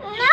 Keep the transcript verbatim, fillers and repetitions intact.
No.